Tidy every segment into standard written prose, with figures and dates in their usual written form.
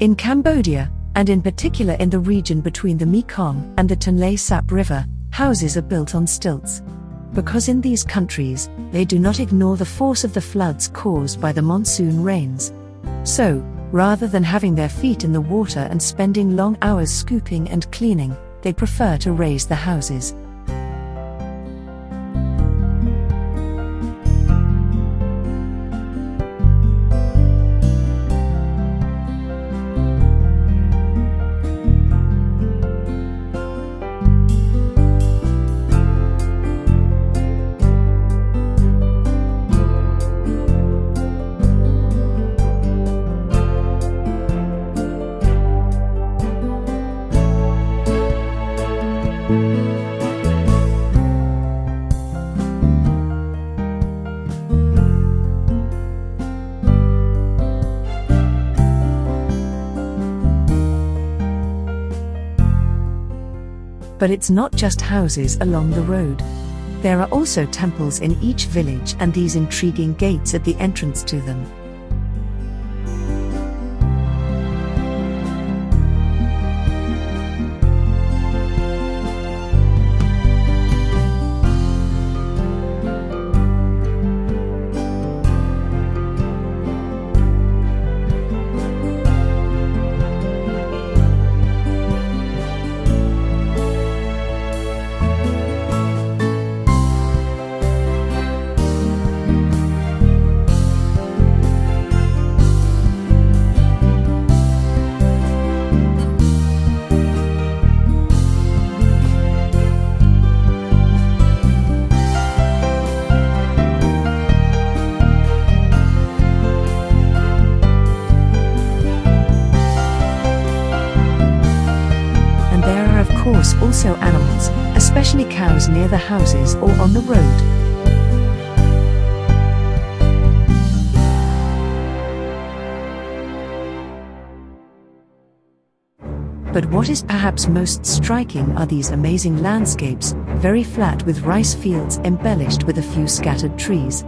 In Cambodia, and in particular in the region between the Mekong and the Tonle Sap River, houses are built on stilts. Because in these countries, they do not ignore the force of the floods caused by the monsoon rains. So, rather than having their feet in the water and spending long hours scooping and cleaning, they prefer to raise the houses. But it's not just houses along the road. There are also temples in each village and these intriguing gates at the entrance to them. Also animals, especially cows, near the houses or on the road. But what is perhaps most striking are these amazing landscapes, very flat with rice fields embellished with a few scattered trees.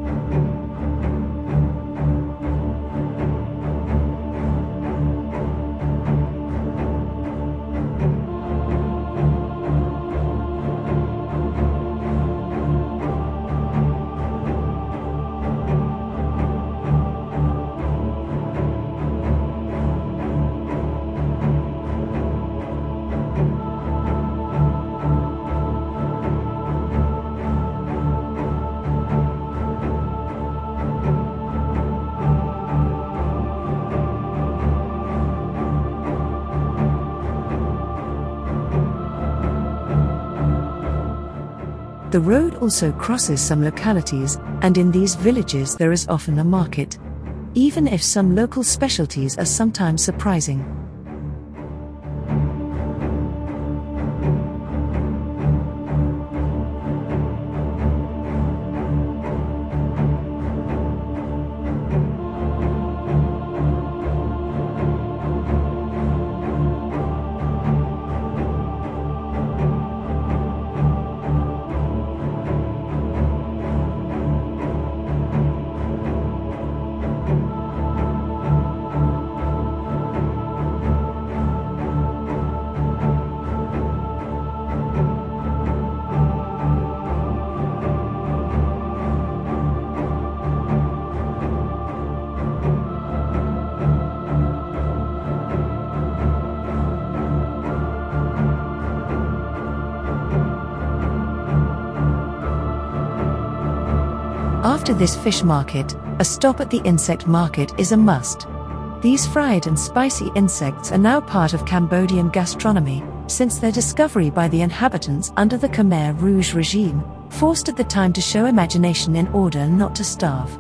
The road also crosses some localities, and in these villages there is often a market, even if some local specialties are sometimes surprising. After this fish market, a stop at the insect market is a must. These fried and spicy insects are now part of Cambodian gastronomy, since their discovery by the inhabitants under the Khmer Rouge regime, forced at the time to show imagination in order not to starve.